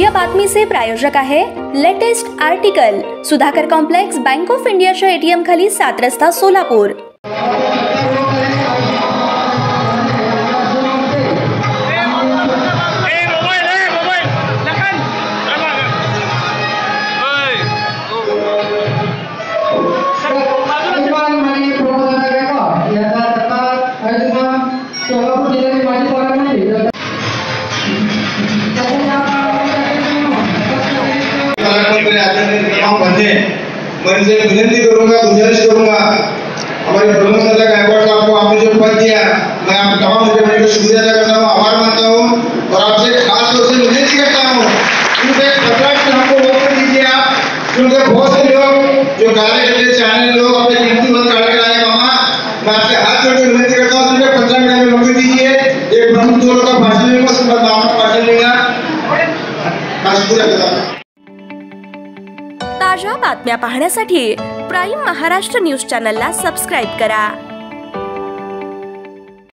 या बातमी से प्रायोजक आहे latest article Sudhakar complex bank of इंडियाच्या ATM खाली 7 रस्ता सोलापूर। मैं विनती करूंगा, गुजारिश करूंगा हमारे प्रमुख सदा गायकवाड़ साहब को आपने जो पद दिया, मैं आप तमाम मीडिया को शुक्रिया अदा करता हूँ, आभार मानता हूँ और आपसे खास तौर से विनती करता हूँ उनसे कटराट से हमको मौका दीजिए आप, क्योंकि बहुत से लोग जो गाने करते चाहने लोग अपने कीमती मत काट कर आए मामा। मैं आपसे हाथ जोड़ कर विनती करता हूँ उनके 15 मिनट में मौका दीजिए। एक प्रमुख जोड़ का भाषण लेगा, उसके बाद मामा भाषण लेगा। मैं शुक्रिया करता हूँ। ताजा बातम्या पाहण्यासाठी प्राइम महाराष्ट्र न्यूज चॅनलला सबस्क्राइब करा।